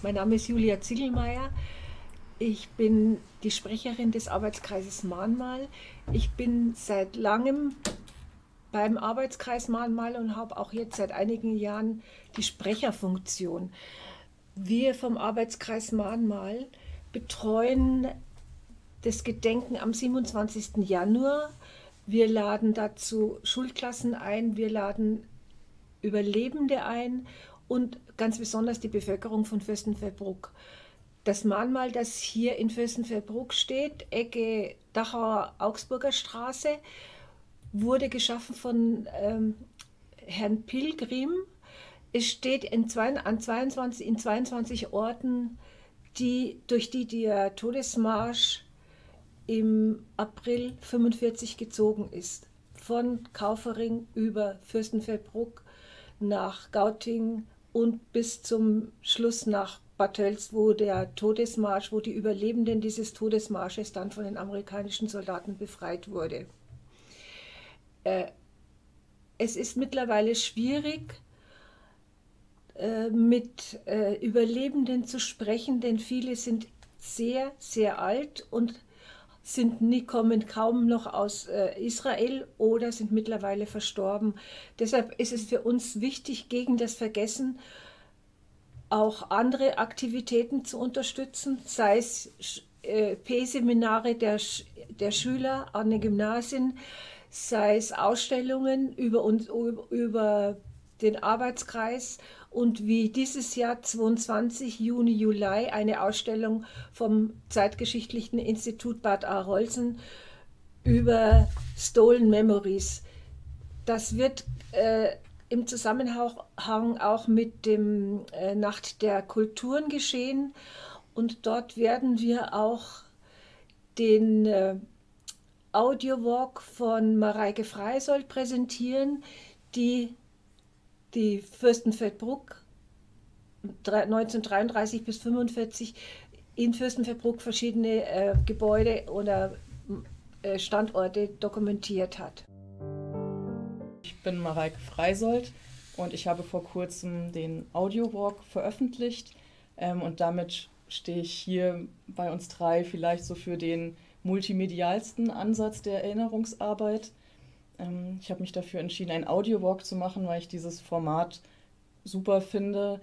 Mein Name ist Julia Zieglmeier. Ich bin die Sprecherin des Arbeitskreises Mahnmal. Ich bin seit langem beim Arbeitskreis Mahnmal und habe auch jetzt seit einigen Jahren die Sprecherfunktion. Wir vom Arbeitskreis Mahnmal betreuen das Gedenken am 27. Januar. Wir laden dazu Schulklassen ein, wir laden Überlebende ein und ganz besonders die Bevölkerung von Fürstenfeldbruck. Das Mahnmal, das hier in Fürstenfeldbruck steht, Ecke Dachauer Augsburger Straße, wurde geschaffen von Herrn Pilgrim. Es steht in 22 Orten, durch die der Todesmarsch im April 1945 gezogen ist. Von Kaufering über Fürstenfeldbruck nach Gauting und bis zum Schluss nach Bad Tölz, wo die Überlebenden dieses Todesmarsches dann von den amerikanischen Soldaten befreit wurde. Es ist mittlerweile schwierig, mit Überlebenden zu sprechen, denn viele sind sehr, sehr alt und kommen kaum noch aus Israel oder sind mittlerweile verstorben. Deshalb ist es für uns wichtig, gegen das Vergessen auch andere Aktivitäten zu unterstützen, sei es P-Seminare der Schüler an den Gymnasien, sei es Ausstellungen über den Arbeitskreis und wie dieses Jahr 22 Juni, Juli eine Ausstellung vom Zeitgeschichtlichen Institut Bad Arolsen über Stolen Memories. Das wird im Zusammenhang auch mit dem Nacht der Kulturen geschehen und dort werden wir auch den Audiowalk von Mareike Freysoldt präsentieren, die Fürstenfeldbruck 1933 bis 1945 in Fürstenfeldbruck verschiedene Gebäude oder Standorte dokumentiert hat. Ich bin Mareike Freysoldt und ich habe vor kurzem den Audiowalk veröffentlicht und damit stehe ich hier bei uns drei vielleicht so für den multimedialsten Ansatz der Erinnerungsarbeit. Ich habe mich dafür entschieden, einen Audiowalk zu machen, weil ich dieses Format super finde.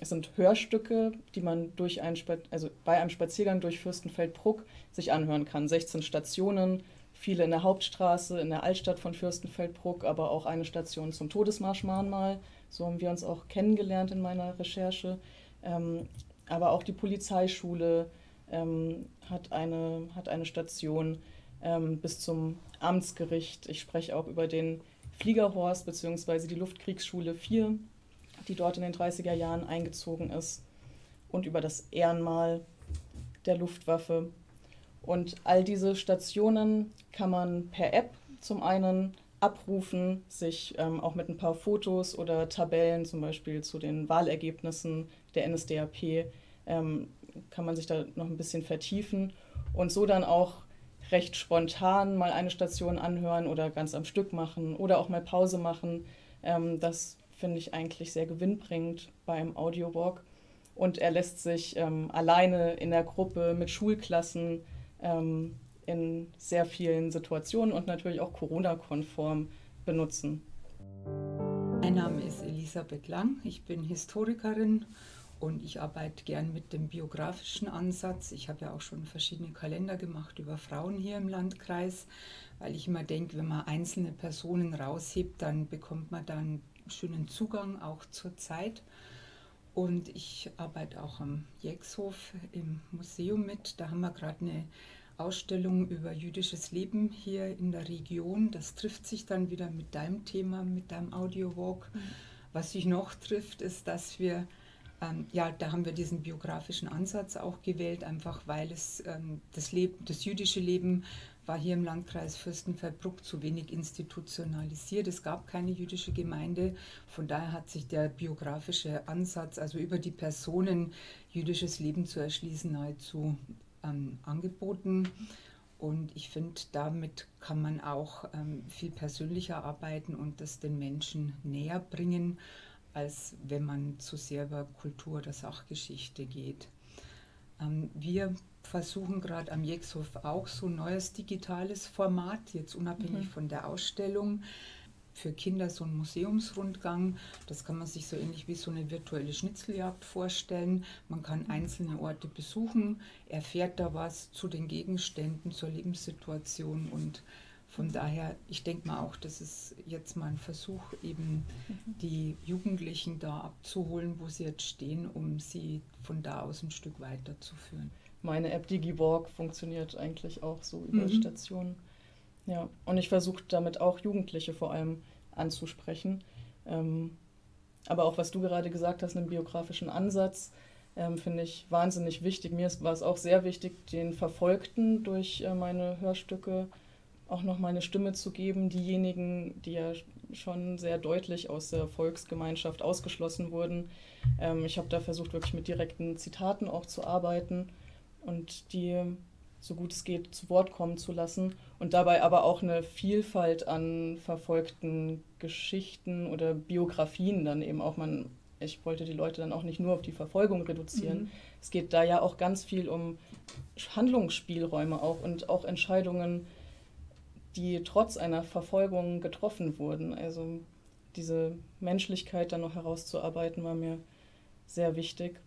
Es sind Hörstücke, die man bei einem Spaziergang durch Fürstenfeldbruck sich anhören kann. 16 Stationen, viele in der Hauptstraße, in der Altstadt von Fürstenfeldbruck, aber auch eine Station zum Todesmarschmahnmal. So haben wir uns auch kennengelernt in meiner Recherche. Aber auch die Polizeischule hat eine Station bis zum Amtsgericht. Ich spreche auch über den Fliegerhorst bzw. die Luftkriegsschule 4, die dort in den 30er Jahren eingezogen ist, und über das Ehrenmal der Luftwaffe. Und all diese Stationen kann man per App zum einen abrufen, sich auch mit ein paar Fotos oder Tabellen, zum Beispiel zu den Wahlergebnissen der NSDAP, kann man sich da noch ein bisschen vertiefen und so dann auch recht spontan mal eine Station anhören oder ganz am Stück machen oder auch mal Pause machen. Das finde ich eigentlich sehr gewinnbringend beim Audiowalk. Und er lässt sich alleine, in der Gruppe, mit Schulklassen in sehr vielen Situationen und natürlich auch Corona-konform benutzen. Mein Name ist Elisabeth Lang, ich bin Historikerin und ich arbeite gern mit dem biografischen Ansatz. Ich habe ja auch schon verschiedene Kalender gemacht über Frauen hier im Landkreis, weil ich immer denke, wenn man einzelne Personen raushebt, dann bekommt man dann schönen Zugang auch zur Zeit. Und ich arbeite auch am Jexhof im Museum mit. Da haben wir gerade eine Ausstellung über jüdisches Leben hier in der Region. Das trifft sich dann wieder mit deinem Thema, mit deinem Audiowalk. Was sich noch trifft, ist, dass wir da haben wir diesen biografischen Ansatz auch gewählt, einfach weil es das jüdische Leben war hier im Landkreis Fürstenfeldbruck zu wenig institutionalisiert. Es gab keine jüdische Gemeinde, von daher hat sich der biografische Ansatz, also über die Personen jüdisches Leben zu erschließen, nahezu angeboten. Und ich finde, damit kann man auch viel persönlicher arbeiten und das den Menschen näher bringen, als wenn man zu selber Kultur oder Sachgeschichte geht. Wir versuchen gerade am Jexhof auch so ein neues digitales Format, jetzt unabhängig von der Ausstellung, für Kinder so einen Museumsrundgang. Das kann man sich so ähnlich wie so eine virtuelle Schnitzeljagd vorstellen. Man kann einzelne Orte besuchen, erfährt da was zu den Gegenständen, zur Lebenssituation, und von daher, ich denke mal auch, das ist jetzt mal ein Versuch, eben die Jugendlichen da abzuholen, wo sie jetzt stehen, um sie von da aus ein Stück weiterzuführen. Meine App DigiWalk funktioniert eigentlich auch so über Stationen. Ja, und ich versuche damit auch Jugendliche vor allem anzusprechen. Aber auch, was du gerade gesagt hast, einen biografischen Ansatz, finde ich wahnsinnig wichtig. Mir war es auch sehr wichtig, den Verfolgten durch meine Hörstücke auch noch mal eine Stimme zu geben. Diejenigen, die ja schon sehr deutlich aus der Volksgemeinschaft ausgeschlossen wurden. Ich habe da versucht, wirklich mit direkten Zitaten auch zu arbeiten und die so gut es geht zu Wort kommen zu lassen und dabei aber auch eine Vielfalt an verfolgten Geschichten oder Biografien dann eben auch. Ich wollte die Leute dann auch nicht nur auf die Verfolgung reduzieren. Es geht da ja auch ganz viel um Handlungsspielräume auch und auch Entscheidungen, die trotz einer Verfolgung getroffen wurden. Also diese Menschlichkeit dann noch herauszuarbeiten, war mir sehr wichtig.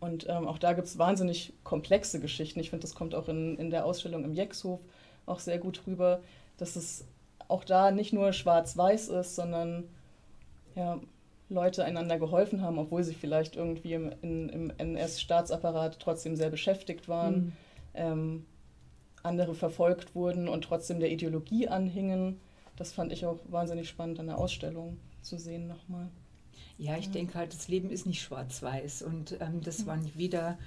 Und auch da gibt es wahnsinnig komplexe Geschichten. Ich finde, das kommt auch in der Ausstellung im Jexhof auch sehr gut rüber, dass es auch da nicht nur schwarz-weiß ist, sondern ja, Leute einander geholfen haben, obwohl sie vielleicht irgendwie im NS-Staatsapparat trotzdem sehr beschäftigt waren. Andere verfolgt wurden und trotzdem der Ideologie anhingen. Das fand ich auch wahnsinnig spannend an der Ausstellung zu sehen nochmal. Ja, ich denke halt, das Leben ist nicht schwarz-weiß, und das waren weder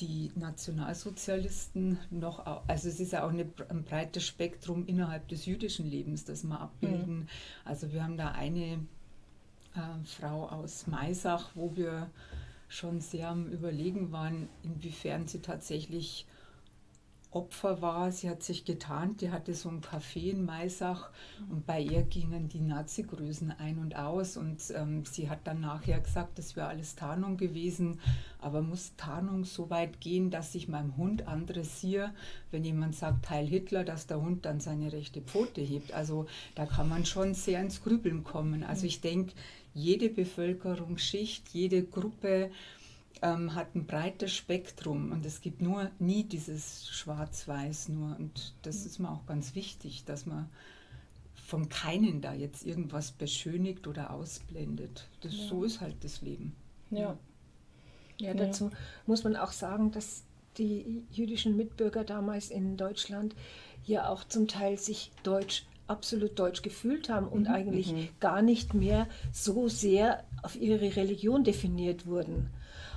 die Nationalsozialisten noch, also es ist ja auch ein breites Spektrum innerhalb des jüdischen Lebens, das wir abbilden. Also wir haben da eine Frau aus Maisach, wo wir schon sehr am Überlegen waren, inwiefern sie tatsächlich Opfer war. Sie hat sich getarnt, die hatte so ein Café in Maisach, und bei ihr gingen die Nazi-Größen ein und aus, und sie hat dann nachher gesagt, das wäre alles Tarnung gewesen, aber muss Tarnung so weit gehen, dass ich meinem Hund andressiere, wenn jemand sagt, Heil Hitler, dass der Hund dann seine rechte Pfote hebt. Also da kann man schon sehr ins Grübeln kommen. Also ich denke, jede Bevölkerungsschicht, jede Gruppe hat ein breites Spektrum, und es gibt nur nie dieses Schwarz-Weiß nur, und das ist mir auch ganz wichtig, dass man von keinen da jetzt irgendwas beschönigt oder ausblendet. So ist halt das Leben. Ja, dazu muss man auch sagen, dass die jüdischen Mitbürger damals in Deutschland ja auch zum Teil sich absolut deutsch gefühlt haben und eigentlich gar nicht mehr so sehr auf ihre Religion definiert wurden.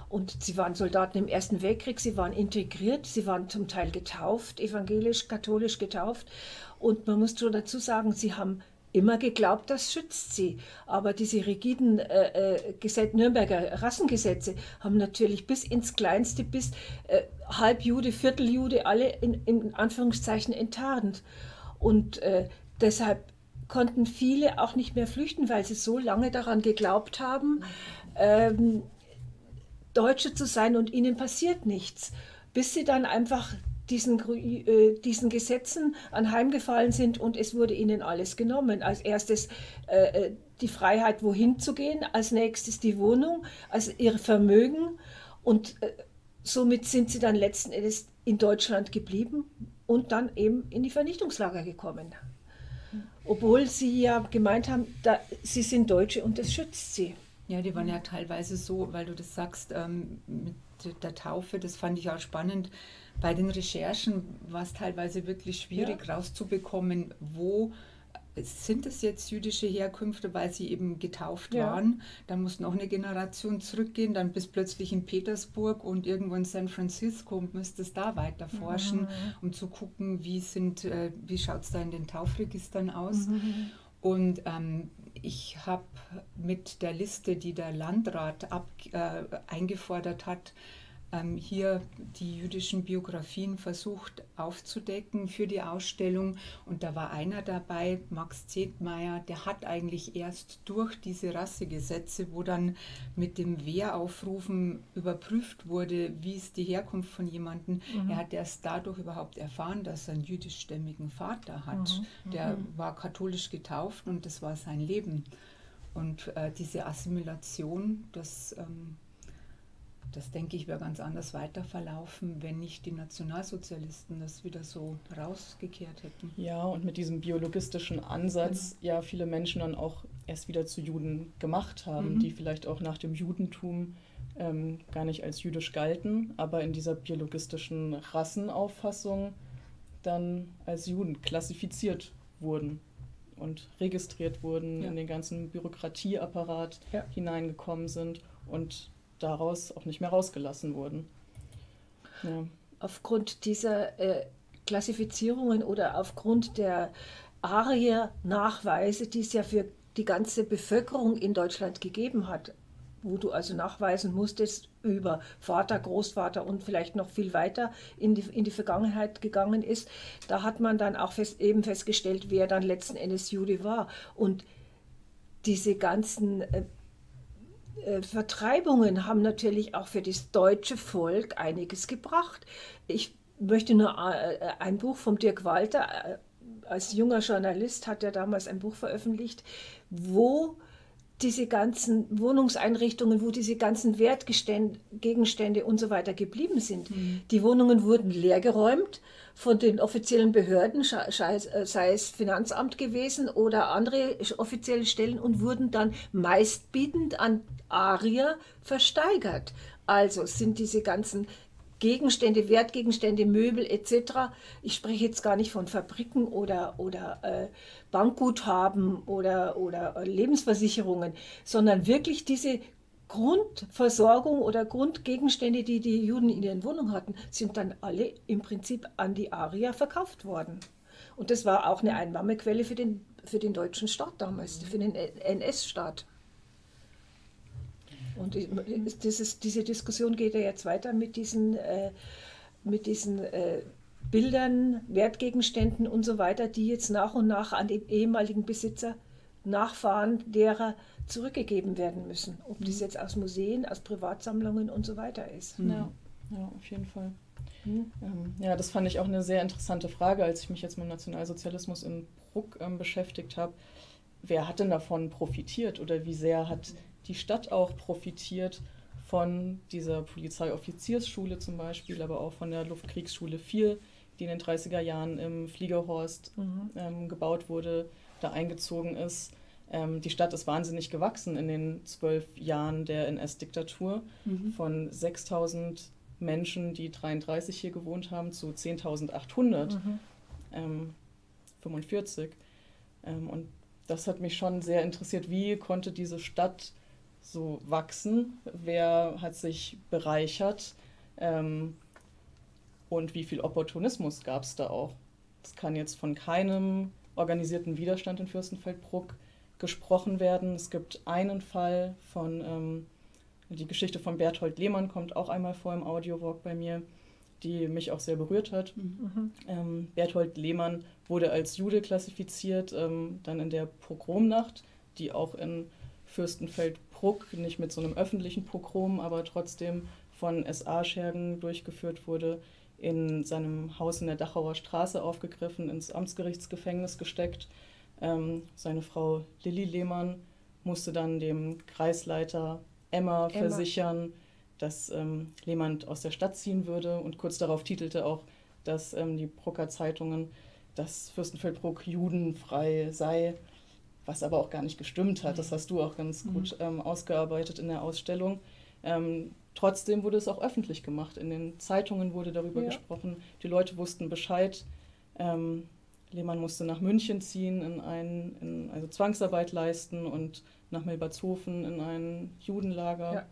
Und sie waren Soldaten im Ersten Weltkrieg, sie waren integriert, sie waren zum Teil getauft, evangelisch, katholisch getauft. Und man muss schon dazu sagen, sie haben immer geglaubt, das schützt sie. Aber diese rigiden Nürnberger Rassengesetze haben natürlich bis ins Kleinste, bis Halbjude, Vierteljude, alle in Anführungszeichen enttarnt. Und deshalb konnten viele auch nicht mehr flüchten, weil sie so lange daran geglaubt haben, Deutsche zu sein, und ihnen passiert nichts, bis sie dann einfach diesen Gesetzen anheimgefallen sind und es wurde ihnen alles genommen. Als erstes die Freiheit, wohin zu gehen, als nächstes die Wohnung, als ihr Vermögen, und somit sind sie dann letzten Endes in Deutschland geblieben und dann eben in die Vernichtungslager gekommen. Obwohl sie ja gemeint haben, sie sind Deutsche und das schützt sie. Ja, die waren ja teilweise so, weil du das sagst, mit der Taufe, das fand ich auch spannend. Bei den Recherchen war es teilweise wirklich schwierig rauszubekommen, wo sind es jetzt jüdische Herkünfte, weil sie eben getauft waren. Dann muss noch eine Generation zurückgehen, dann bist plötzlich in Petersburg und irgendwo in San Francisco und müsstest da weiter forschen, um zu gucken, wie schaut es da in den Taufregistern aus. Und ich habe mit der Liste, die der Landrat eingefordert hat, hier die jüdischen Biografien versucht aufzudecken für die Ausstellung. Und da war einer dabei, Max Zetmeier, der hat eigentlich erst durch diese Rassegesetze, wo dann mit dem Wehraufrufen überprüft wurde, wie ist die Herkunft von jemandem, er hat erst dadurch überhaupt erfahren, dass er einen jüdischstämmigen Vater hat. Der war katholisch getauft und das war sein Leben. Und diese Assimilation, das denke ich, wäre ganz anders weiterverlaufen, wenn nicht die Nationalsozialisten das wieder so rausgekehrt hätten. Ja, und mit diesem biologistischen Ansatz ja viele Menschen dann auch erst wieder zu Juden gemacht haben, die vielleicht auch nach dem Judentum gar nicht als jüdisch galten, aber in dieser biologistischen Rassenauffassung dann als Juden klassifiziert wurden und registriert wurden, in den ganzen Bürokratieapparat hineingekommen sind und daraus auch nicht mehr rausgelassen wurden. Ja. Aufgrund dieser Klassifizierungen oder aufgrund der Arier-Nachweise, die es ja für die ganze Bevölkerung in Deutschland gegeben hat, wo du also nachweisen musstest, über Vater, Großvater und vielleicht noch viel weiter in die Vergangenheit gegangen ist, da hat man dann auch eben festgestellt, wer dann letzten Endes Jude war. Und diese ganzen Vertreibungen haben natürlich auch für das deutsche Volk einiges gebracht. Ich möchte nur ein Buch von Dirk Walter, als junger Journalist hat er damals ein Buch veröffentlicht, wo diese ganzen Wohnungseinrichtungen, wo diese ganzen Wertgegenstände und so weiter geblieben sind. Die Wohnungen wurden leergeräumt von den offiziellen Behörden, sei es Finanzamt gewesen oder andere offizielle Stellen, und wurden dann meistbietend an Arier versteigert. Also sind diese ganzen Gegenstände, Wertgegenstände, Möbel etc. Ich spreche jetzt gar nicht von Fabriken oder Bankguthaben oder Lebensversicherungen, sondern wirklich diese Grundversorgung oder Grundgegenstände, die die Juden in ihren Wohnungen hatten, sind dann alle im Prinzip an die Arier verkauft worden. Und das war auch eine Einnahmequelle für den deutschen Staat damals, für den NS-Staat. Und diese Diskussion geht ja jetzt weiter mit diesen Bildern, Wertgegenständen und so weiter, die jetzt nach und nach an den ehemaligen Besitzer, Nachfahren derer zurückgegeben werden müssen. Ob das jetzt aus Museen, aus Privatsammlungen und so weiter ist. Ja, auf jeden Fall. Ja, das fand ich auch eine sehr interessante Frage, als ich mich jetzt mit dem Nationalsozialismus in Bruck beschäftigt habe. Wer hat denn davon profitiert oder wie sehr hat die Stadt auch profitiert von dieser Polizeioffiziersschule zum Beispiel, aber auch von der Luftkriegsschule 4, die in den 30er Jahren im Fliegerhorst gebaut wurde, da eingezogen ist. Die Stadt ist wahnsinnig gewachsen in den 12 Jahren der NS-Diktatur. Von 6.000 Menschen, die 1933 hier gewohnt haben, zu 10.800, 1945. Und das hat mich schon sehr interessiert, wie konnte diese Stadt so wachsen, wer hat sich bereichert und wie viel Opportunismus gab es da auch. Es kann jetzt von keinem organisierten Widerstand in Fürstenfeldbruck gesprochen werden. Es gibt einen Fall von, die Geschichte von Berthold Lehmann kommt auch einmal vor im Audiowalk bei mir, die mich auch sehr berührt hat. Berthold Lehmann wurde als Jude klassifiziert, dann in der Pogromnacht, die auch in Fürstenfeldbruck, nicht mit so einem öffentlichen Pogrom, aber trotzdem von SA-Schergen durchgeführt wurde, in seinem Haus in der Dachauer Straße aufgegriffen, ins Amtsgerichtsgefängnis gesteckt. Seine Frau Lilly Lehmann musste dann dem Kreisleiter Emma versichern, dass Lehmann aus der Stadt ziehen würde, und kurz darauf titelte auch, dass die Brucker Zeitungen, dass Fürstenfeldbruck judenfrei sei, was aber auch gar nicht gestimmt hat. Das hast du auch ganz gut ausgearbeitet in der Ausstellung. Trotzdem wurde es auch öffentlich gemacht. In den Zeitungen wurde darüber gesprochen. Die Leute wussten Bescheid. Lehmann musste nach München ziehen, also Zwangsarbeit leisten, und nach Milbertshofen in ein Judenlager.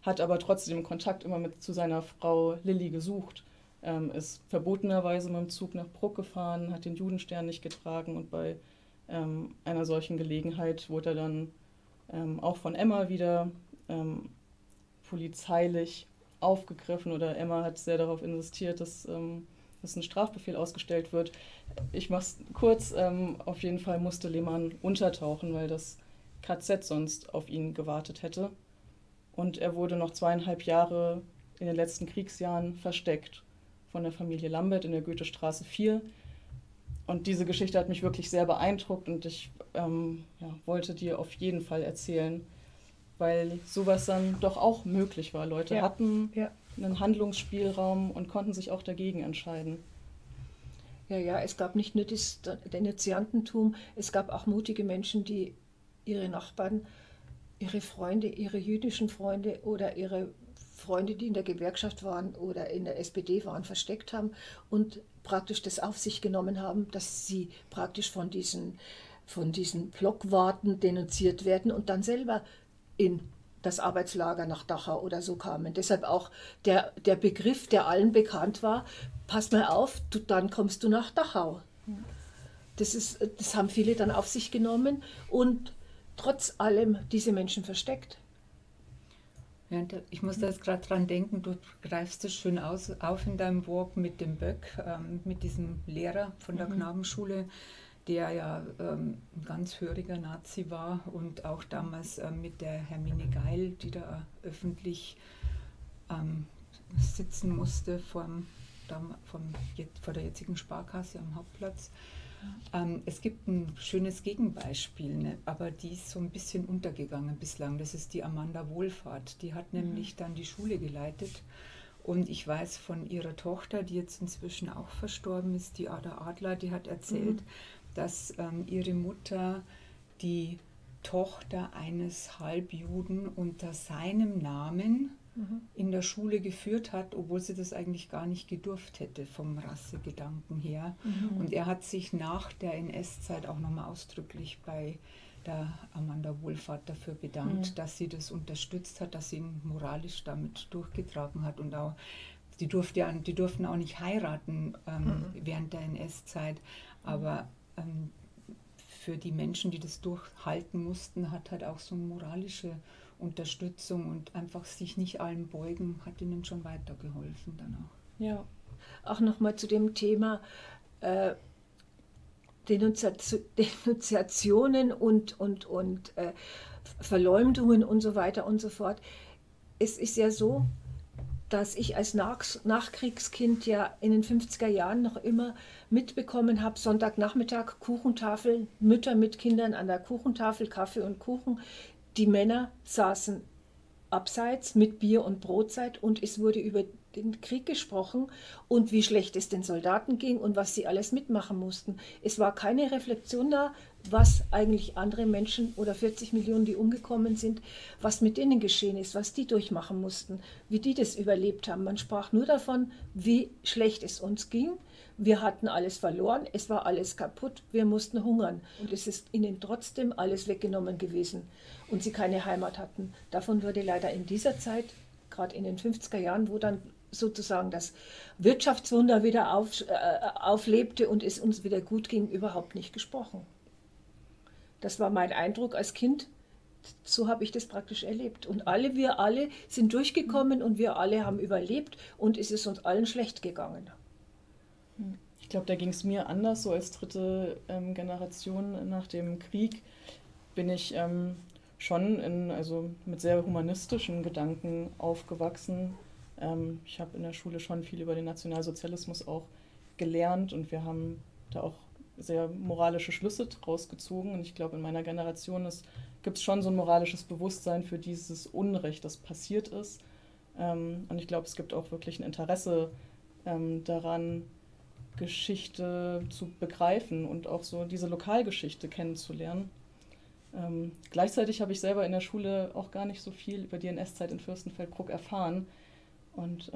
Hat aber trotzdem Kontakt immer zu seiner Frau Lilly gesucht. Ist verbotenerweise mit dem Zug nach Bruck gefahren, hat den Judenstern nicht getragen, und bei einer solchen Gelegenheit wurde er dann auch von Emma wieder polizeilich aufgegriffen oder Emma hat sehr darauf insistiert, dass ein Strafbefehl ausgestellt wird. Ich mache es kurz, auf jeden Fall musste Lehmann untertauchen, weil das KZ sonst auf ihn gewartet hätte. Und er wurde noch 2,5 Jahre in den letzten Kriegsjahren versteckt von der Familie Lambert in der Goethestraße 4. Und diese Geschichte hat mich wirklich sehr beeindruckt und ich wollte dir auf jeden Fall erzählen, weil sowas dann doch auch möglich war. Leute hatten einen Handlungsspielraum und konnten sich auch dagegen entscheiden. Ja, es gab nicht nur das Denunziantentum, es gab auch mutige Menschen, die ihre Nachbarn, ihre Freunde, ihre jüdischen Freunde oder ihre Freunde, die in der Gewerkschaft waren oder in der SPD waren, versteckt haben und praktisch das auf sich genommen haben, dass sie praktisch von diesen Blockwarten denunziert werden und dann selber in das Arbeitslager nach Dachau oder so kamen. Deshalb auch der Begriff, der allen bekannt war, pass mal auf, dann kommst du nach Dachau. Das haben viele dann auf sich genommen und trotz allem diese Menschen versteckt. Ja, ich muss da jetzt gerade dran denken, du greifst es schön auf in deinem Walk mit dem Böck, mit diesem Lehrer von der Knabenschule, der ja ein ganz höriger Nazi war und auch damals mit der Hermine Geil, die da öffentlich sitzen musste vor der jetzigen Sparkasse am Hauptplatz. Es gibt ein schönes Gegenbeispiel, ne? Aber die ist so ein bisschen untergegangen bislang. Das ist die Amanda Wohlfahrt. Die hat nämlich dann die Schule geleitet. Und ich weiß von ihrer Tochter, die jetzt inzwischen auch verstorben ist, die Ada Adler, die hat erzählt, dass ihre Mutter die Tochter eines Halbjuden unter seinem Namen in der Schule geführt hat, obwohl sie das eigentlich gar nicht gedurft hätte vom Rassegedanken her. Und er hat sich nach der NS-Zeit auch nochmal ausdrücklich bei der Amanda Wohlfahrt dafür bedankt, dass sie das unterstützt hat, dass sie ihn moralisch damit durchgetragen hat. Und auch die durften auch nicht heiraten während der NS-Zeit, aber für die Menschen, die das durchhalten mussten, hat halt auch so eine moralische Unterstützung und einfach sich nicht allen beugen, hat ihnen schon weitergeholfen danach. Ja, auch nochmal zu dem Thema Denunziationen und Verleumdungen und so weiter und so fort. Es ist ja so, dass ich als Nachkriegskind ja in den 50er Jahren noch immer mitbekommen habe, Sonntagnachmittag Kuchentafel, Mütter mit Kindern an der Kuchentafel, Kaffee und Kuchen. Die Männer saßen abseits mit Bier und Brotzeit und es wurde über den Krieg gesprochen und wie schlecht es den Soldaten ging und was sie alles mitmachen mussten. Es war keine Reflexion da, was eigentlich andere Menschen oder 40 Millionen, die umgekommen sind, was mit denen geschehen ist, was die durchmachen mussten, wie die das überlebt haben. Man sprach nur davon, wie schlecht es uns ging. Wir hatten alles verloren, es war alles kaputt, wir mussten hungern. Und es ist ihnen trotzdem alles weggenommen gewesen und sie keine Heimat hatten. Davon wurde leider in dieser Zeit, gerade in den 50er Jahren, wo dann sozusagen das Wirtschaftswunder wieder auflebte und es uns wieder gut ging, überhaupt nicht gesprochen. Das war mein Eindruck als Kind, so habe ich das praktisch erlebt. Und wir alle sind durchgekommen und wir alle haben überlebt und es ist uns allen schlecht gegangen. Ich glaube, da ging es mir anders, so als dritte Generation nach dem Krieg bin ich schon mit sehr humanistischen Gedanken aufgewachsen. Ich habe in der Schule schon viel über den Nationalsozialismus auch gelernt und wir haben da auch sehr moralische Schlüsse draus gezogen. Und ich glaube, in meiner Generation gibt es schon so ein moralisches Bewusstsein für dieses Unrecht, das passiert ist. Und ich glaube, es gibt auch wirklich ein Interesse daran, Geschichte zu begreifen und auch so diese Lokalgeschichte kennenzulernen. Gleichzeitig habe ich selber in der Schule auch gar nicht so viel über die NS-Zeit in Fürstenfeldbruck erfahren und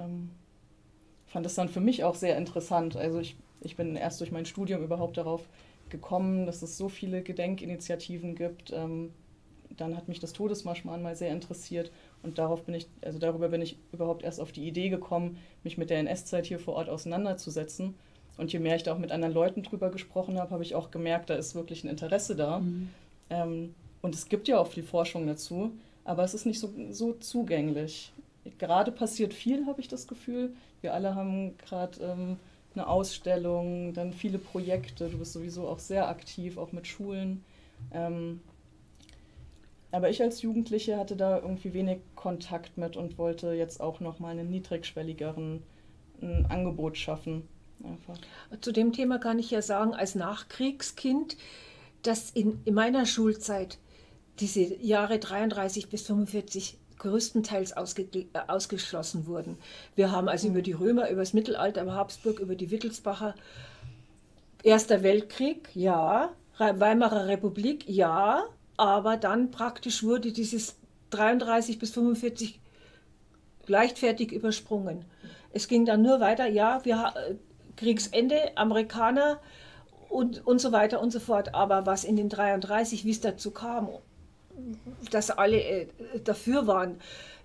fand das dann für mich auch sehr interessant. Also ich bin erst durch mein Studium überhaupt darauf gekommen, dass es so viele Gedenkinitiativen gibt. Dann hat mich das Todesmarschmahnmal sehr interessiert und darüber bin ich überhaupt erst auf die Idee gekommen, mich mit der NS-Zeit hier vor Ort auseinanderzusetzen. Und je mehr ich da auch mit anderen Leuten drüber gesprochen habe, habe ich auch gemerkt, da ist wirklich ein Interesse da. Und es gibt ja auch viel Forschung dazu, aber es ist nicht so zugänglich. gerade passiert viel, habe ich das Gefühl. Wir alle haben gerade eine Ausstellung, dann viele Projekte. Du bist sowieso auch sehr aktiv, auch mit Schulen. Aber ich als Jugendliche hatte da irgendwie wenig Kontakt mit und wollte jetzt auch nochmal einen niedrigschwelligeren Angebot schaffen. Einfach. Zu dem Thema kann ich ja sagen, als Nachkriegskind, dass in meiner Schulzeit diese Jahre 33 bis 45 größtenteils ausgeschlossen wurden. Wir haben also über die Römer, über das Mittelalter, über Habsburg, über die Wittelsbacher, Erster Weltkrieg, ja, Weimarer Republik, ja, aber dann praktisch wurde dieses 33 bis 45 leichtfertig übersprungen. Es ging dann nur weiter, ja, Kriegsende, Amerikaner und so weiter und so fort. Aber was in den 33, wie es dazu kam, dass alle dafür waren,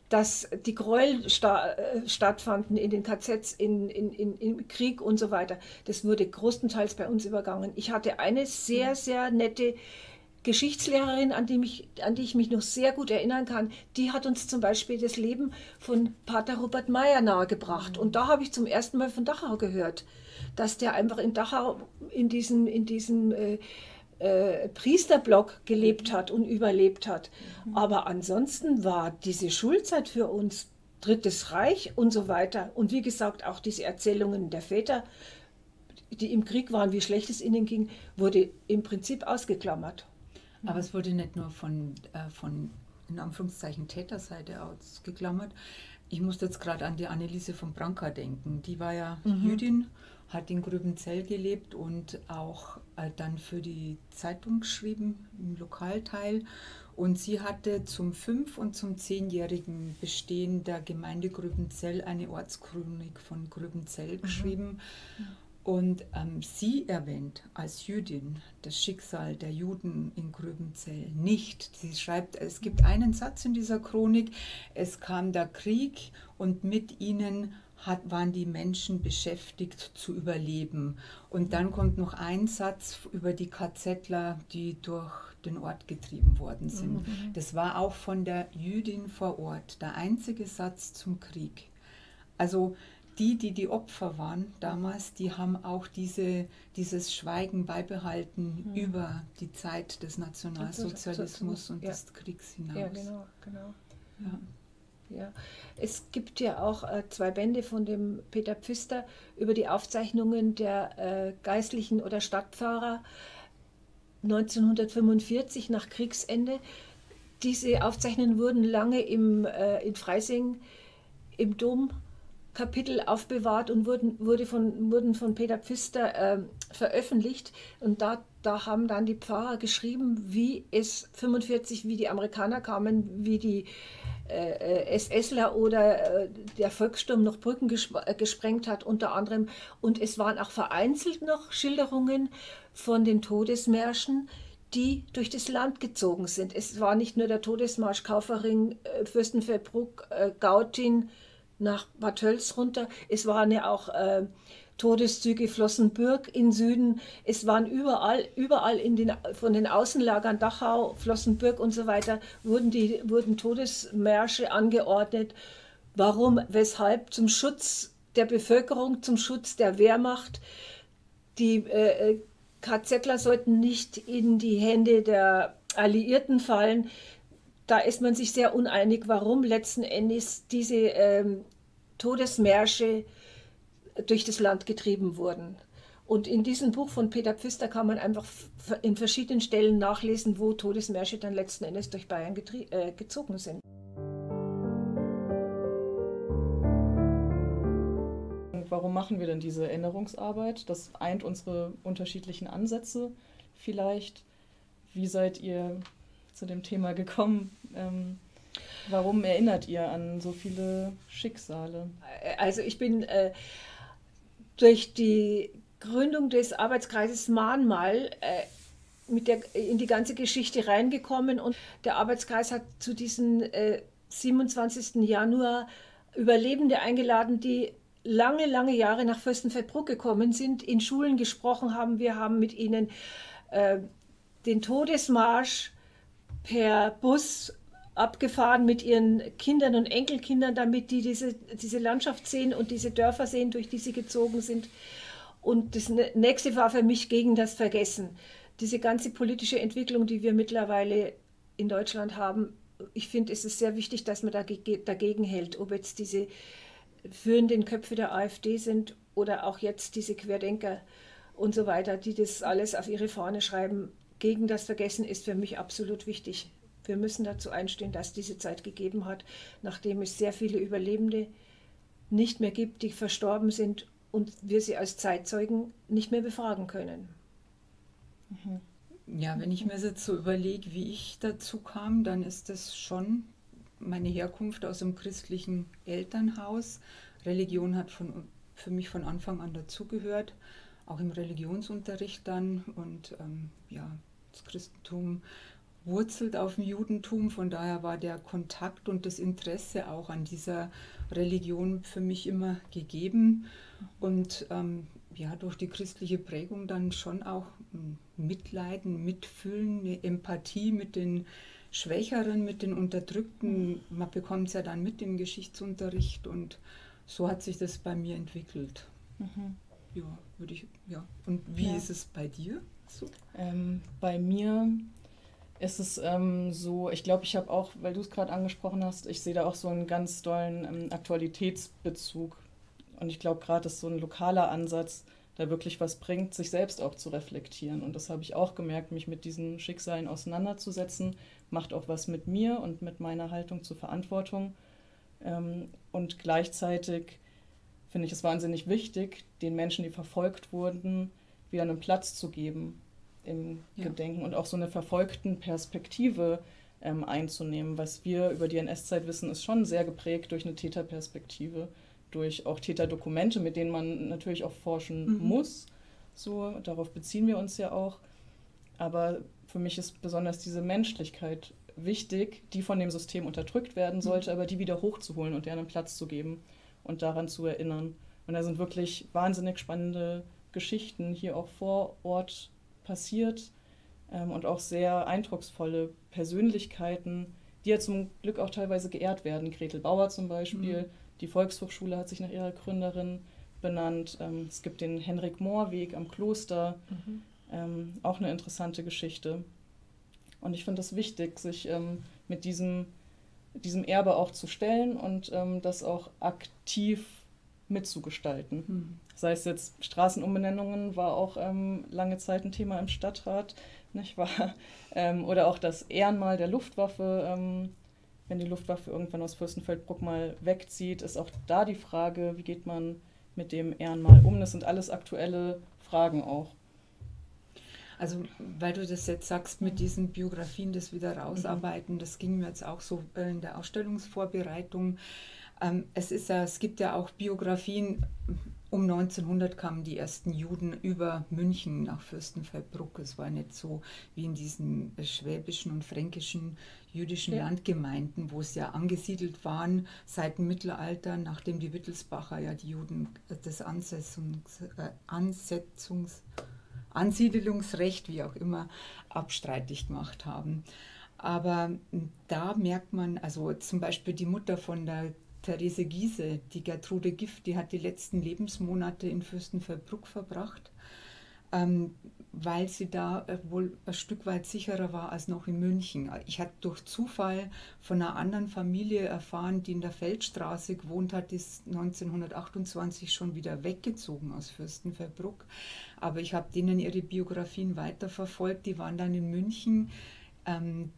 dass die Gräuel stattfanden in den KZs, im Krieg und so weiter, das wurde größtenteils bei uns übergangen. Ich hatte eine sehr, sehr nette Geschichtslehrerin, an die ich mich noch sehr gut erinnern kann, die hat uns zum Beispiel das Leben von Pater Robert Meyer nahegebracht. Und da habe ich zum ersten Mal von Dachau gehört, dass der einfach in Dachau in diesem Priesterblock gelebt hat und überlebt hat. Aber ansonsten war diese Schulzeit für uns Drittes Reich und so weiter. Und wie gesagt, auch diese Erzählungen der Väter, die im Krieg waren, wie schlecht es ihnen ging, wurde im Prinzip ausgeklammert. Aber es wurde nicht nur von in Anführungszeichen Täterseite ausgeklammert. Ich musste jetzt gerade an die Anneliese von Branca denken. Die war ja Jüdin, hat in Gröbenzell gelebt und auch dann für die Zeitung geschrieben, im Lokalteil. Und sie hatte zum 5- und zum 10-jährigen Bestehen der Gemeinde Gröbenzell eine Ortschronik von Gröbenzell geschrieben. Und sie erwähnt als Jüdin das Schicksal der Juden in Gröbenzell nicht. Sie schreibt, es gibt einen Satz in dieser Chronik, es kam der Krieg und mit ihnen waren die Menschen beschäftigt zu überleben. Und dann kommt noch ein Satz über die KZler, die durch den Ort getrieben worden sind. Das war auch von der Jüdin vor Ort, der einzige Satz zum Krieg. Also die Opfer waren damals, die haben auch dieses Schweigen beibehalten über die Zeit des Nationalsozialismus und des Kriegs hinaus. Ja, genau. Ja. Es gibt ja auch 2 Bände von dem Peter Pfister über die Aufzeichnungen der Geistlichen oder Stadtpfarrer 1945 nach Kriegsende. Diese Aufzeichnungen wurden lange in Freising im Dom Kapitel aufbewahrt und wurden von Peter Pfister veröffentlicht. Und da haben dann die Pfarrer geschrieben, wie es 1945, wie die Amerikaner kamen, wie die SSler oder der Volkssturm noch Brücken gesprengt hat, unter anderem. Und es waren auch vereinzelt noch Schilderungen von den Todesmärschen, die durch das Land gezogen sind. Es war nicht nur der Todesmarsch Kaufering, Fürstenfeldbruck, Gauting, nach Bad Tölz runter. Es waren ja auch Todeszüge Flossenbürg im Süden. Es waren überall von den Außenlagern Dachau, Flossenbürg und so weiter, wurden Todesmärsche angeordnet. Warum? Weshalb? Zum Schutz der Bevölkerung, zum Schutz der Wehrmacht. Die KZler sollten nicht in die Hände der Alliierten fallen. Da ist man sich sehr uneinig, warum letzten Endes diese Todesmärsche durch das Land getrieben wurden. Und in diesem Buch von Peter Pfister kann man einfach in verschiedenen Stellen nachlesen, wo Todesmärsche dann letzten Endes durch Bayern gezogen sind. Warum machen wir denn diese Erinnerungsarbeit? Das eint unsere unterschiedlichen Ansätze vielleicht. Wie seid ihr zu dem Thema gekommen? Warum erinnert ihr an so viele Schicksale? Also ich bin durch die Gründung des Arbeitskreises Mahnmal in die ganze Geschichte reingekommen, und der Arbeitskreis hat zu diesem 27. Januar Überlebende eingeladen, die lange, lange Jahre nach Fürstenfeldbruck gekommen sind, in Schulen gesprochen haben. Wir haben mit ihnen den Todesmarsch per Bus abgefahren mit ihren Kindern und Enkelkindern, damit die diese Landschaft sehen und diese Dörfer sehen, durch die sie gezogen sind. Und das Nächste war für mich gegen das Vergessen. Diese ganze politische Entwicklung, die wir mittlerweile in Deutschland haben, ich finde, es ist sehr wichtig, dass man dagegen hält, ob jetzt diese führenden Köpfe der AfD sind oder auch jetzt diese Querdenker und so weiter, die das alles auf ihre Fahne schreiben. Gegen das Vergessen ist für mich absolut wichtig. Wir müssen dazu einstehen, dass diese Zeit gegeben hat, nachdem es sehr viele Überlebende nicht mehr gibt, die verstorben sind und wir sie als Zeitzeugen nicht mehr befragen können. Ja, wenn ich mir jetzt so überlege, wie ich dazu kam, dann ist das schon meine Herkunft aus einem christlichen Elternhaus. Religion hat für mich von Anfang an dazugehört, auch im Religionsunterricht dann. Und ja, das Christentum wurzelt auf dem Judentum, von daher war der Kontakt und das Interesse auch an dieser Religion für mich immer gegeben. Und ja, durch die christliche Prägung dann schon auch Mitleiden, Mitfühlen, eine Empathie mit den Schwächeren, mit den Unterdrückten. Man bekommt es ja dann mit im Geschichtsunterricht und so hat sich das bei mir entwickelt. Mhm. Ja, würde ich, ja. Und wie ist es bei dir? So? Bei mir ist es so, ich glaube, ich habe auch, weil du es gerade angesprochen hast, ich sehe da auch so einen ganz dollen Aktualitätsbezug. Und ich glaube, gerade ist so ein lokaler Ansatz, der wirklich was bringt, sich selbst auch zu reflektieren. Und das habe ich auch gemerkt, mich mit diesen Schicksalen auseinanderzusetzen, macht auch was mit mir und mit meiner Haltung zur Verantwortung. Und gleichzeitig finde ich es wahnsinnig wichtig, den Menschen, die verfolgt wurden, wieder einen Platz zu geben im Gedenken und auch so eine verfolgten Perspektive einzunehmen. Was wir über die NS-Zeit wissen, ist schon sehr geprägt durch eine Täterperspektive, durch auch Täterdokumente, mit denen man natürlich auch forschen muss. So, darauf beziehen wir uns ja auch. Aber für mich ist besonders diese Menschlichkeit wichtig, die von dem System unterdrückt werden sollte, aber die wieder hochzuholen und deren Platz zu geben und daran zu erinnern. Und da sind wirklich wahnsinnig spannende Geschichten hier auch vor Ort passiert und auch sehr eindrucksvolle Persönlichkeiten, die ja zum Glück auch teilweise geehrt werden. Gretel Bauer zum Beispiel, die Volkshochschule hat sich nach ihrer Gründerin benannt. Es gibt den Henrik-Mohr-Weg am Kloster, auch eine interessante Geschichte. Und ich finde es wichtig, sich mit diesem Erbe auch zu stellen und das auch aktiv mitzugestalten. Sei es jetzt Straßenumbenennungen, war auch lange Zeit ein Thema im Stadtrat, nicht wahr? Oder auch das Ehrenmal der Luftwaffe. Wenn die Luftwaffe irgendwann aus Fürstenfeldbruck mal wegzieht, ist auch da die Frage, wie geht man mit dem Ehrenmal um? Das sind alles aktuelle Fragen auch. Also, weil du das jetzt sagst, mit diesen Biografien, das wieder rausarbeiten, das ging mir jetzt auch so in der Ausstellungsvorbereitung. Es gibt ja auch Biografien, um 1900 kamen die ersten Juden über München nach Fürstenfeldbruck. Es war nicht so wie in diesen schwäbischen und fränkischen jüdischen Landgemeinden, wo es ja angesiedelt waren seit dem Mittelalter, nachdem die Wittelsbacher ja die Juden das Ansiedelungsrecht, wie auch immer, abstreitig gemacht haben. Aber da merkt man, also zum Beispiel die Mutter von der Therese Giese, die Gertrude Giff, die hat die letzten Lebensmonate in Fürstenfeldbruck verbracht, weil sie da wohl ein Stück weit sicherer war als noch in München. Ich habe durch Zufall von einer anderen Familie erfahren, die in der Feldstraße gewohnt hat, ist 1928 schon wieder weggezogen aus Fürstenfeldbruck. Aber ich habe denen ihre Biografien weiterverfolgt, die waren dann in München.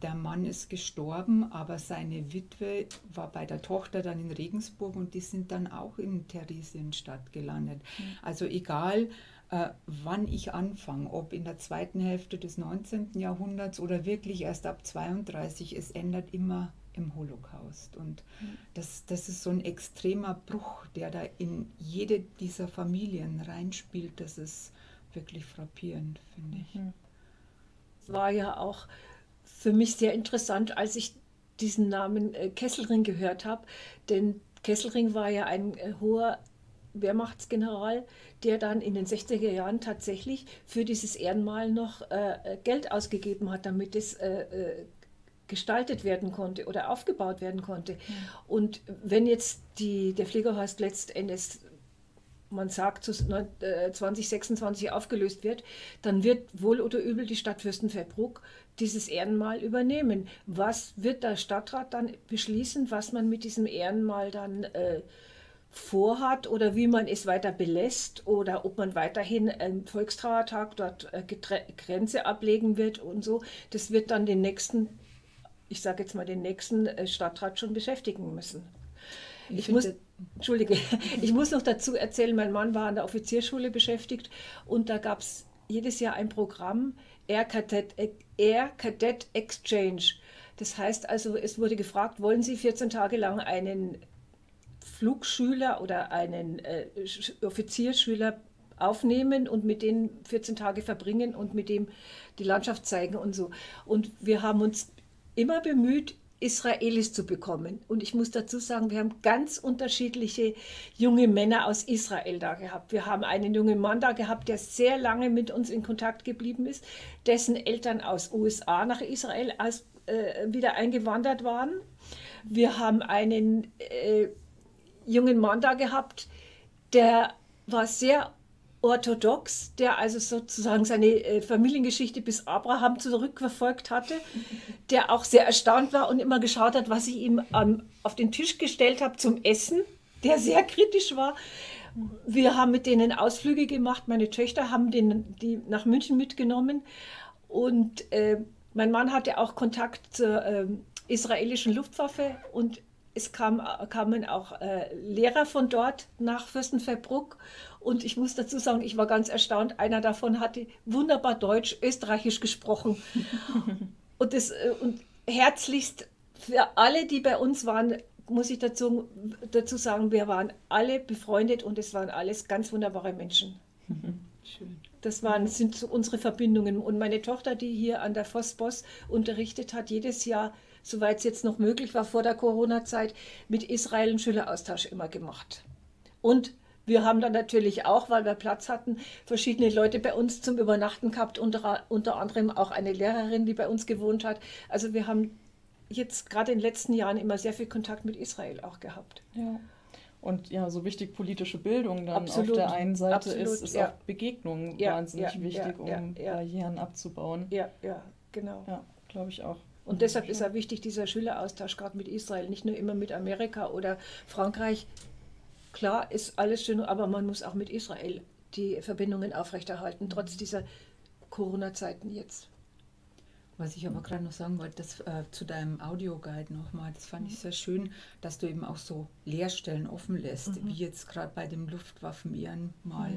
Der Mann ist gestorben, aber seine Witwe war bei der Tochter dann in Regensburg und die sind dann auch in Theresienstadt gelandet. Also egal, wann ich anfange, ob in der zweiten Hälfte des 19. Jahrhunderts oder wirklich erst ab 32, es ändert immer im Holocaust. Und das ist so ein extremer Bruch, der da in jede dieser Familien reinspielt. Das ist wirklich frappierend, finde ich. Es war ja auch für mich sehr interessant, als ich diesen Namen Kesselring gehört habe, denn Kesselring war ja ein hoher Wehrmachtsgeneral, der dann in den 60er Jahren tatsächlich für dieses Ehrenmal noch Geld ausgegeben hat, damit es gestaltet werden konnte oder aufgebaut werden konnte. Mhm. Und wenn jetzt der Fliegerhorst letztendlich, man sagt, 2026 aufgelöst wird, dann wird wohl oder übel die Stadt Fürstenfeldbruck dieses Ehrenmal übernehmen. Was wird der Stadtrat dann beschließen, was man mit diesem Ehrenmal dann vorhat oder wie man es weiter belässt oder ob man weiterhin einen Volkstrauertag dort Grenze ablegen wird und so? Das wird dann den nächsten, ich sage jetzt mal, den nächsten Stadtrat schon beschäftigen müssen. Ich muss noch dazu erzählen, mein Mann war an der Offiziersschule beschäftigt und da gab es jedes Jahr ein Programm, Air Cadet Exchange. Das heißt also, es wurde gefragt, wollen Sie 14 Tage lang einen Flugschüler oder einen Offiziersschüler aufnehmen und mit denen 14 Tage verbringen und mit dem die Landschaft zeigen und so. Und wir haben uns immer bemüht, Israelis zu bekommen. Und ich muss dazu sagen, wir haben ganz unterschiedliche junge Männer aus Israel da gehabt. Wir haben einen jungen Mann da gehabt, der sehr lange mit uns in Kontakt geblieben ist, dessen Eltern aus USA nach Israel wieder eingewandert waren. Wir haben einen jungen Mann da gehabt, der war sehr orthodox, der also sozusagen seine Familiengeschichte bis Abraham zurückverfolgt hatte, der auch sehr erstaunt war und immer geschaut hat, was ich ihm auf den Tisch gestellt habe zum Essen, der sehr kritisch war. Wir haben mit denen Ausflüge gemacht, meine Töchter haben die nach München mitgenommen und mein Mann hatte auch Kontakt zur israelischen Luftwaffe und es kamen auch Lehrer von dort nach Fürstenfeldbruck. Und ich muss dazu sagen, ich war ganz erstaunt, einer davon hatte wunderbar Deutsch, Österreichisch gesprochen. und herzlichst für alle, die bei uns waren, muss ich dazu sagen, wir waren alle befreundet und es waren alles ganz wunderbare Menschen. Schön. Das sind so unsere Verbindungen. Und meine Tochter, die hier an der Vosbos unterrichtet hat, jedes Jahr, soweit es jetzt noch möglich war, vor der Corona-Zeit, mit Israel einen Schüleraustausch immer gemacht. Und wir haben dann natürlich auch, weil wir Platz hatten, verschiedene Leute bei uns zum Übernachten gehabt, unter anderem auch eine Lehrerin, die bei uns gewohnt hat. Also wir haben jetzt gerade in den letzten Jahren immer sehr viel Kontakt mit Israel auch gehabt. Ja. Und ja, so wichtig politische Bildung dann absolut, auf der einen Seite absolut, ist ja. Auch Begegnung ja, wahnsinnig ja, wichtig, ja, ja, um ja. Barrieren abzubauen. Ja, ja, genau. Ja, glaube ich auch. Und deshalb ist ja wichtig, dieser Schüleraustausch gerade mit Israel, nicht nur immer mit Amerika oder Frankreich. Klar ist alles schön, aber man muss auch mit Israel die Verbindungen aufrechterhalten, trotz dieser Corona-Zeiten jetzt. Was ich aber gerade noch sagen wollte, das zu deinem Audioguide nochmal, das fand ich sehr schön, dass du eben auch so Leerstellen offen lässt, wie jetzt gerade bei dem Luftwaffen-Ehrenmal,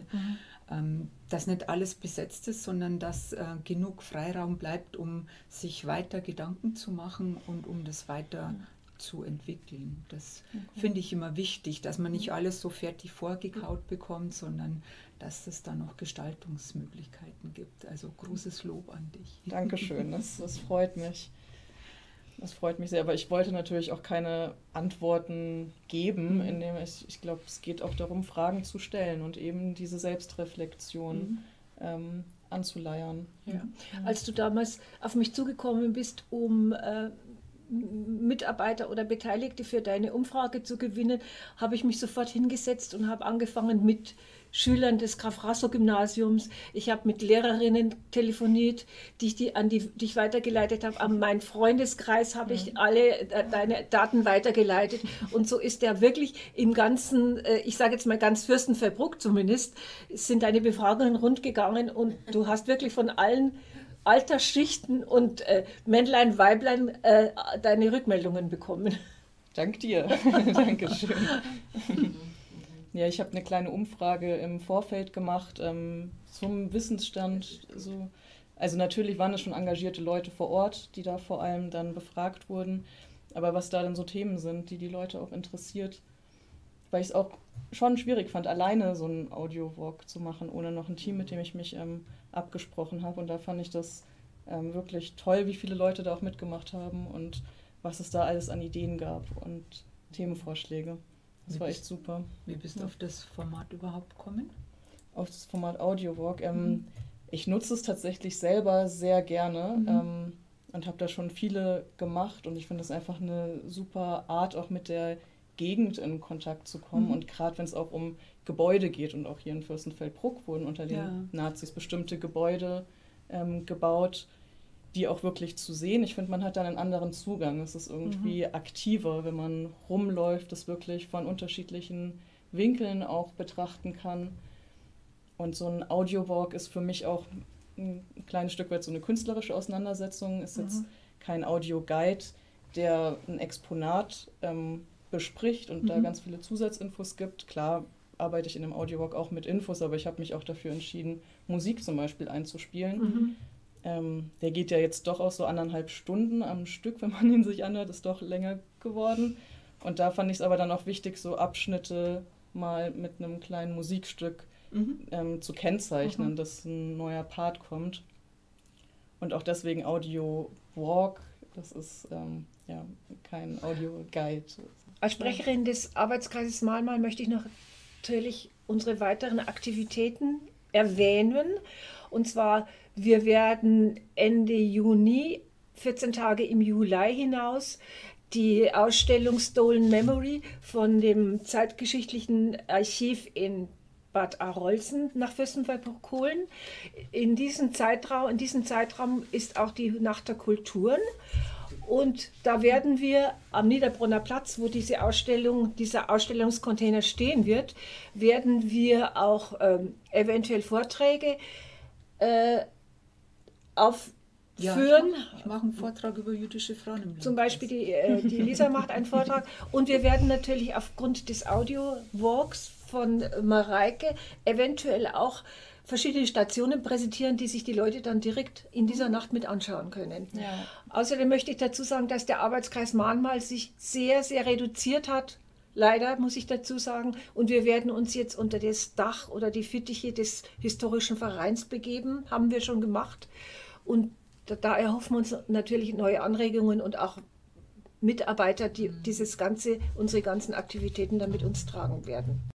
dass nicht alles besetzt ist, sondern dass genug Freiraum bleibt, um sich weiter Gedanken zu machen und um das weiter zu entwickeln. Das finde ich immer wichtig, dass man nicht alles so fertig vorgekaut bekommt, sondern dass es da noch Gestaltungsmöglichkeiten gibt. Also großes Lob an dich. Dankeschön, das freut mich. Das freut mich sehr, aber ich wollte natürlich auch keine Antworten geben, indem ich glaube, es geht auch darum, Fragen zu stellen und eben diese Selbstreflexion anzuleiern. Ja. Ja. Als du damals auf mich zugekommen bist, um Mitarbeiter oder Beteiligte für deine Umfrage zu gewinnen, habe ich mich sofort hingesetzt und habe angefangen mit Schülern des Graf-Rasow-Gymnasiums. Ich habe mit Lehrerinnen telefoniert, die ich weitergeleitet habe. An meinen Freundeskreis habe ich alle deine Daten weitergeleitet. Und so ist der wirklich im ganzen, ich sage jetzt mal ganz Fürstenfeldbruck zumindest, sind deine Befragungen rundgegangen und du hast wirklich von allen Altersschichten und Männlein, Weiblein deine Rückmeldungen bekommen. Dank dir. Dankeschön. Ja, ich habe eine kleine Umfrage im Vorfeld gemacht zum Wissensstand. So. Also natürlich waren es schon engagierte Leute vor Ort, die da vor allem dann befragt wurden. Aber was da dann so Themen sind, die Leute auch interessiert, weil ich es auch schon schwierig fand, alleine so einen Audio-Walk zu machen, ohne noch ein Team, mit dem ich mich abgesprochen habe. Und da fand ich das wirklich toll, wie viele Leute da auch mitgemacht haben und was es da alles an Ideen gab und Themenvorschläge. Das war echt super. Wie bist du auf das Format überhaupt gekommen? Auf das Format Audio Walk? Ich nutze es tatsächlich selber sehr gerne. und habe da schon viele gemacht und ich finde das einfach eine super Art, auch mit der Gegend in Kontakt zu kommen und gerade wenn es auch um Gebäude geht und auch hier in Fürstenfeldbruck wurden unter den Nazis bestimmte Gebäude gebaut, die auch wirklich zu sehen. Ich finde, man hat dann einen anderen Zugang. Es ist irgendwie aktiver, wenn man rumläuft, das wirklich von unterschiedlichen Winkeln auch betrachten kann. Und so ein Audiowalk ist für mich auch ein kleines Stück weit so eine künstlerische Auseinandersetzung. Ist jetzt kein Audioguide, der ein Exponat bespricht und da ganz viele Zusatzinfos gibt. Klar arbeite ich in einem Audiowalk auch mit Infos, aber ich habe mich auch dafür entschieden, Musik zum Beispiel einzuspielen. Der geht ja jetzt doch auch so 1,5 Stunden am Stück, wenn man ihn sich anhört, ist doch länger geworden. Und da fand ich es aber dann auch wichtig, so Abschnitte mal mit einem kleinen Musikstück zu kennzeichnen, dass ein neuer Part kommt. Und auch deswegen Audio Walk, das ist ja kein Audio Guide. Als Sprecherin des Arbeitskreises Mahnmal möchte ich natürlich unsere weiteren Aktivitäten erwähnen. Und zwar, wir werden Ende Juni, 14 Tage im Juli hinaus, die Ausstellung Stolen Memory von dem zeitgeschichtlichen Archiv in Bad Arolsen nach Fürstenfeldbruck holen. In diesem Zeitraum ist auch die Nacht der Kulturen. Und da werden wir am Niederbrunner Platz, wo diese Ausstellung, dieser Ausstellungscontainer stehen wird, werden wir auch eventuell Vorträge aufführen. Ich mache einen Vortrag über jüdische Frauen im Land. Zum Beispiel die Lisa macht einen Vortrag. Und wir werden natürlich aufgrund des Audio-Walks von Mareike eventuell auch verschiedene Stationen präsentieren, die sich die Leute dann direkt in dieser Nacht mit anschauen können. Ja. Außerdem möchte ich dazu sagen, dass der Arbeitskreis Mahnmal sich sehr, sehr reduziert hat. Leider, muss ich dazu sagen. Und wir werden uns jetzt unter das Dach oder die Fittiche des historischen Vereins begeben. Haben wir schon gemacht. Und da erhoffen wir uns natürlich neue Anregungen und auch Mitarbeiter, die unsere ganzen Aktivitäten dann mit uns tragen werden.